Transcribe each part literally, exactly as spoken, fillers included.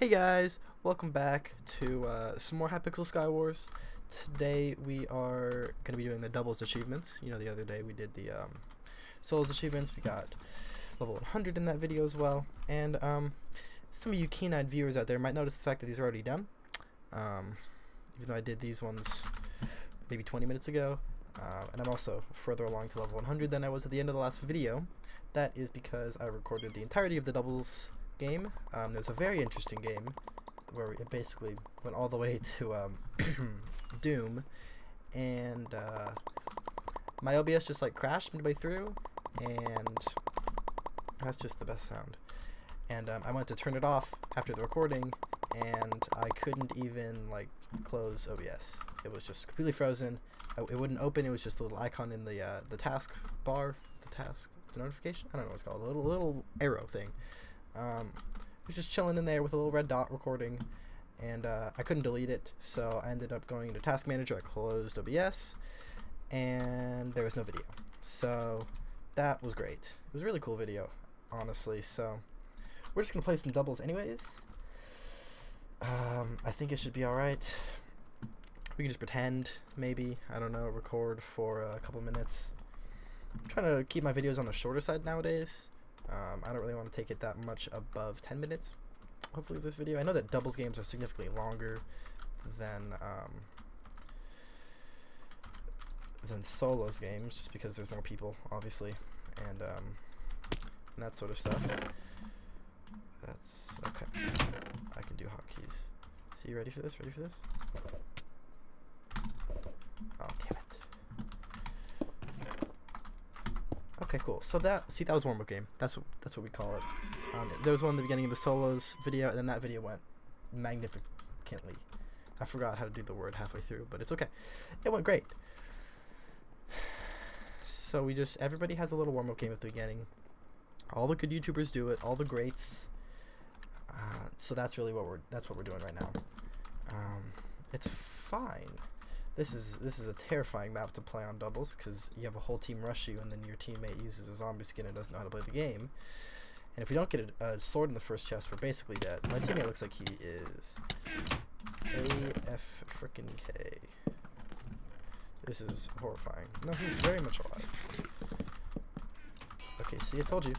Hey guys, welcome back to uh, some more Hypixel Sky Wars. Today we are going to be doing the doubles achievements. You know, the other day we did the um, souls achievements. We got level one hundred in that video as well. And um, some of you keen-eyed viewers out there might notice the fact that these are already done. Um, even though I did these ones maybe twenty minutes ago. Uh, and I'm also further along to level one hundred than I was at the end of the last video. That is because I recorded the entirety of the doubles game. Um, there's a very interesting game where it basically went all the way to um, Doom, and uh, my O B S just like crashed midway through, and that's just the best sound. And um, I went to turn it off after the recording, and I couldn't even like close O B S. It was just completely frozen. I, it wouldn't open. It was just the little icon in the uh, the task bar, the task, the notification. I don't know what it's called. A little little arrow thing. Um, I was just chilling in there with a little red dot recording, and uh, I couldn't delete it, so I ended up going into Task Manager. I closed O B S, and there was no video. So that was great. It was a really cool video, honestly. So we're just gonna play some doubles, anyways. Um, I think it should be all right. We can just pretend, maybe, I don't know, record for a couple minutes. I'm trying to keep my videos on the shorter side nowadays. Um, I don't really want to take it that much above ten minutes, hopefully, with this video. I know that doubles games are significantly longer than um, than solos games, just because there's more people, obviously, and, um, and that sort of stuff. That's okay. I can do hotkeys. So you ready for this? Ready for this? Oh, damn it. Okay, cool. So that, see, that was warm-up game. That's what that's what we call it. Um, there was one in the beginning of the solos video, and then that video went magnificently. I forgot how to do the word halfway through, but it's okay. It went great. So we just, everybody has a little warm-up game at the beginning. All the good YouTubers do it. All the greats. Uh, so that's really what we're that's what we're doing right now. Um, it's fine. This is this is a terrifying map to play on doubles, because you have a whole team rush you, and then your teammate uses a zombie skin and doesn't know how to play the game. And if we don't get a, a sword in the first chest, we're basically dead. My teammate looks like he is A F frickin' K. This is horrifying. No, he's very much alive. Okay, see, I told you.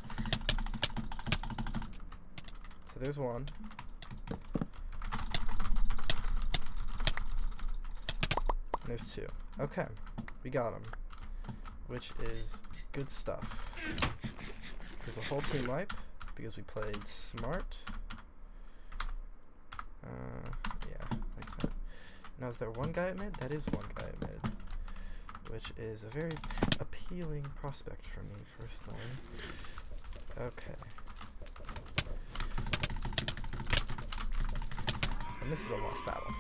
So there's one. There's two. Okay, we got him, which is good stuff. There's a whole team wipe because we played smart. Uh, yeah, like that. Now, is there one guy at mid? That is one guy at mid, which is a very appealing prospect for me personally. Okay, and this is a lost battle.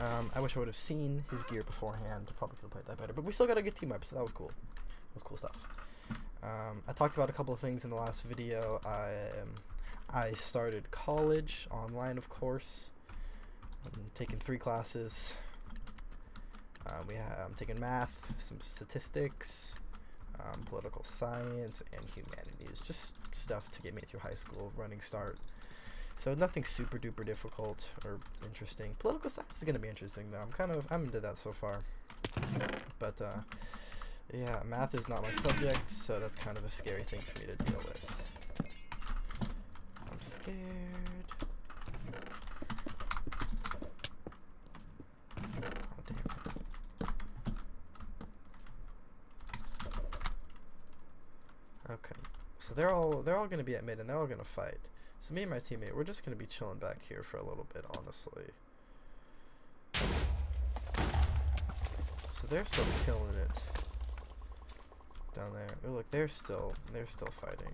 Um, I wish I would have seen his gear beforehand. Probably could have played that better, but we still got a good team up, so that was cool. That was cool stuff. Um, I talked about a couple of things in the last video. I um, I started college online, of course. I'm taking three classes. Uh, we have, I'm taking math, some statistics, um, political science, and humanities. Just stuff to get me through high school, running start. So nothing super duper difficult or interesting. Political science is going to be interesting though. I'm kind of I'm into that so far. But uh, yeah, math is not my subject, so that's kind of a scary thing for me to deal with. I'm scared. Oh damn. Okay. So they're all they're all going to be at mid, and they're all going to fight. So me and my teammate, we're just gonna be chilling back here for a little bit, honestly. So they're still killing it down there. Oh look, they're still they're still fighting.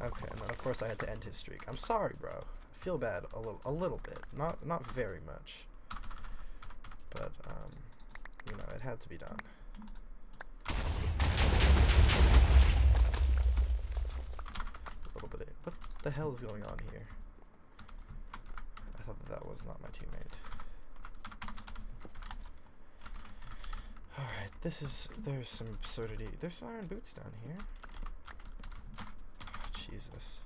Okay, and then of course I had to end his streak. I'm sorry, bro. I feel bad a little a little bit, not not very much, but um, you know, it had to be done. What the hell is going on here? I thought that, that was not my teammate. Alright, this is... There's some absurdity. There's some iron boots down here. Oh, Jesus.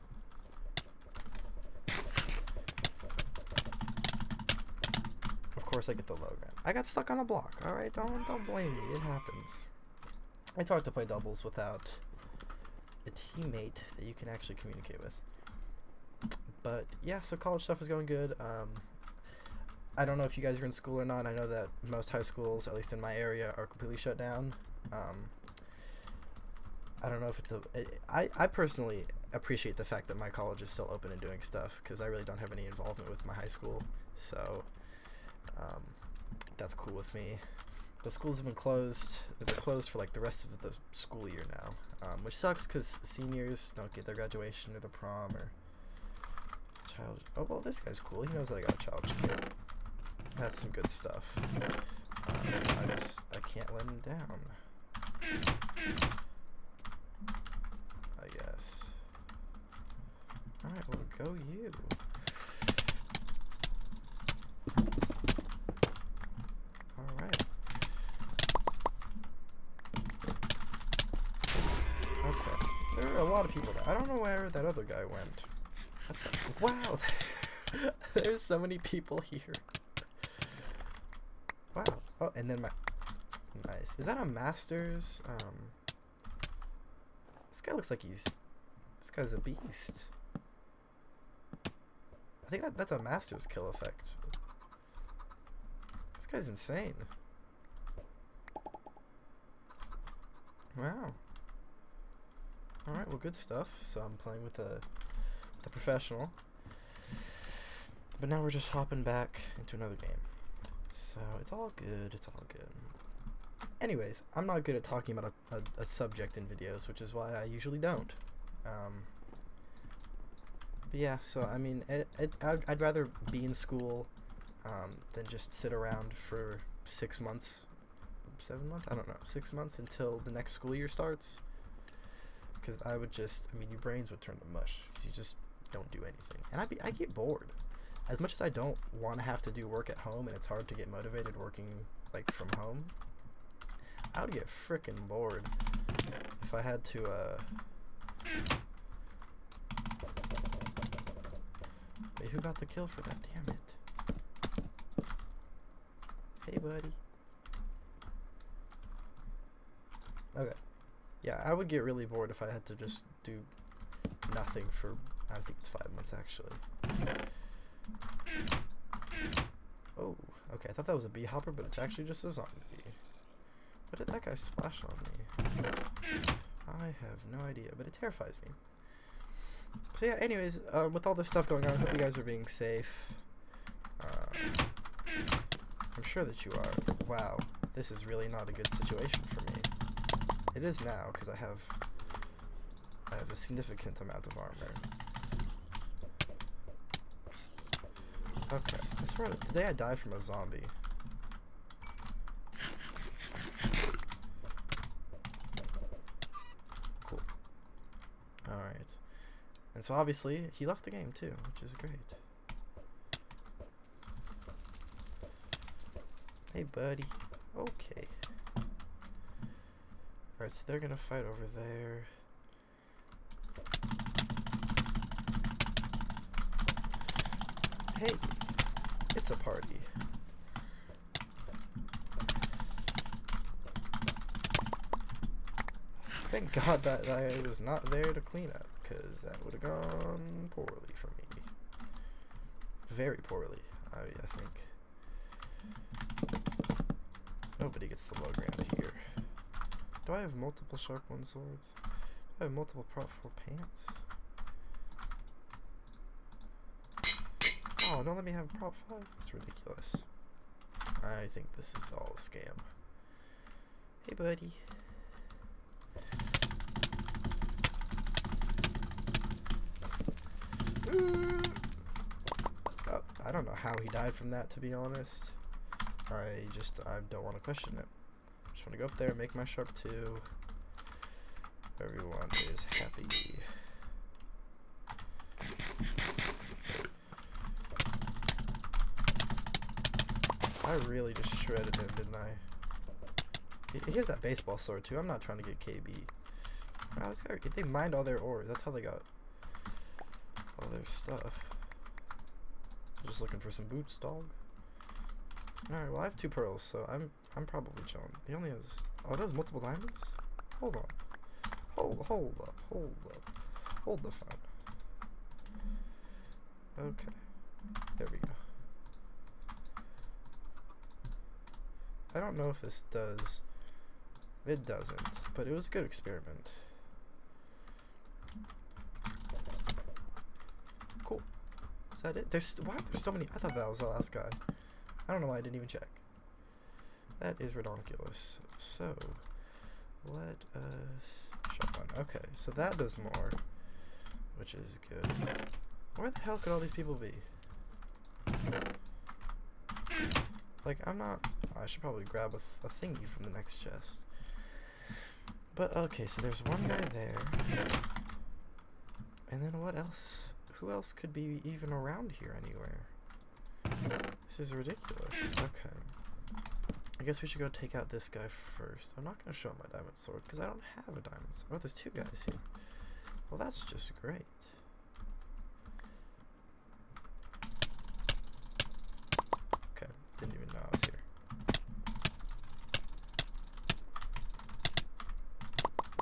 course I get the low ground. I got stuck on a block. All right, don't don't blame me. It happens. It's hard to play doubles without a teammate that you can actually communicate with. But yeah, so college stuff is going good. Um, I don't know if you guys are in school or not. I know that most high schools, at least in my area, are completely shut down. Um, I don't know if it's a... I, I personally appreciate the fact that my college is still open and doing stuff, because I really don't have any involvement with my high school, so um, that's cool with me. The schools have been closed. They're closed for like the rest of the school year now, um, which sucks because seniors don't get their graduation or the prom or child. Oh, well, this guy's cool. He knows that I got a child care. That's some good stuff. Um, I just I can't let him down, I guess. All right, well, go you. All right. Okay. There are a lot of people there. I don't know where that other guy went. Wow. There's so many people here. Wow. Oh, and then my... Nice. Is that a master's? Um... This guy looks like he's... This guy's a beast. I think that, that's a master's kill effect. This guy's insane. Wow. Alright, well, good stuff. So I'm playing with a, with a professional. But now we're just hopping back into another game. So it's all good, it's all good. Anyways, I'm not good at talking about a, a, a subject in videos, which is why I usually don't. Um, but yeah, so I mean, it, it, I'd, I'd rather be in school um, than just sit around for six months, seven months, I don't know, six months until the next school year starts. Because I would just, I mean, your brains would turn to mush. You just don't do anything. And I'd be, I get bored. As much as I don't want to have to do work at home, and it's hard to get motivated working, like, from home, I would get frickin' bored if I had to, uh... Wait, who got the kill for that? Damn it. Hey, buddy. Okay. Yeah, I would get really bored if I had to just do nothing for, I think it's five months, actually. Oh, okay, I thought that was a bee hopper, but it's actually just a zombie. What did that guy splash on me? I have no idea, but it terrifies me. So yeah, anyways, uh, with all this stuff going on, I hope you guys are being safe. Um, I'm sure that you are. Wow, this is really not a good situation for me. It is now, because I have, I have a significant amount of armor. Okay, I swear, the day I die from a zombie... And so obviously he left the game too, which is great. Hey buddy. Okay. Alright, so they're gonna fight over there. Hey, it's a party. Thank God that I was not there to clean up, because that would have gone poorly for me. Very poorly, I, I think. Nobody gets the low ground here. Do I have multiple sharp one swords? Do I have multiple prop four pants? Oh, don't let me have prop five? That's ridiculous. I think this is all a scam. Hey, buddy. Oh, I don't know how he died from that, to be honest. I just, I don't want to question it. Just want to go up there and make my sharp two. Everyone is happy. I really just shredded him, didn't I? Here's that baseball sword, too. I'm not trying to get K B. Oh, this guy, they mined all their ores. That's how they got... all their stuff. Just looking for some boots, dog. Alright, well I have two pearls, so I'm I'm probably chilling. He only has oh there's multiple diamonds? Hold on. Hold hold up, hold up. Hold the phone. Okay. There we go. I don't know if this does. It doesn't, but it was a good experiment. Cool. Is that it? There's why are there so many? I thought that was the last guy. I don't know why I didn't even check. That is redonkulous. So let us shotgun. Okay, so that does more, which is good. Where the hell could all these people be? Like, I'm not... I should probably grab a, a thingy from the next chest. But, okay, so there's one guy there. And then what else? Who else could be even around here anywhere? This is ridiculous. Okay. I guess we should go take out this guy first. I'm not going to show him my diamond sword, because I don't have a diamond sword. Oh, there's two guys here. Well, that's just great. Didn't even know I was here.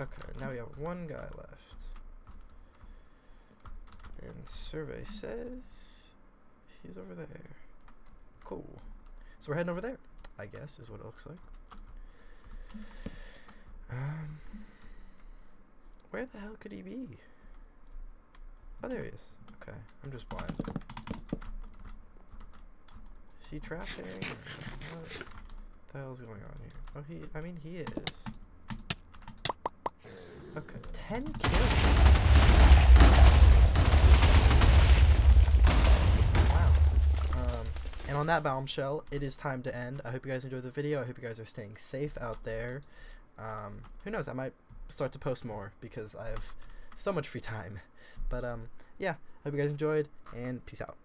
Okay, now we have one guy left. And survey says he's over there. Cool. So we're heading over there, I guess, is what it looks like. Um, where the hell could he be? Oh, there he is. Okay, I'm just blind. Is he trapping? What the hell's going on here? Oh, he, I mean, he is. Okay, ten kills! Wow. Um, and on that bombshell, it is time to end. I hope you guys enjoyed the video. I hope you guys are staying safe out there. Um, who knows, I might start to post more because I have so much free time. But, um, yeah, hope you guys enjoyed, and peace out.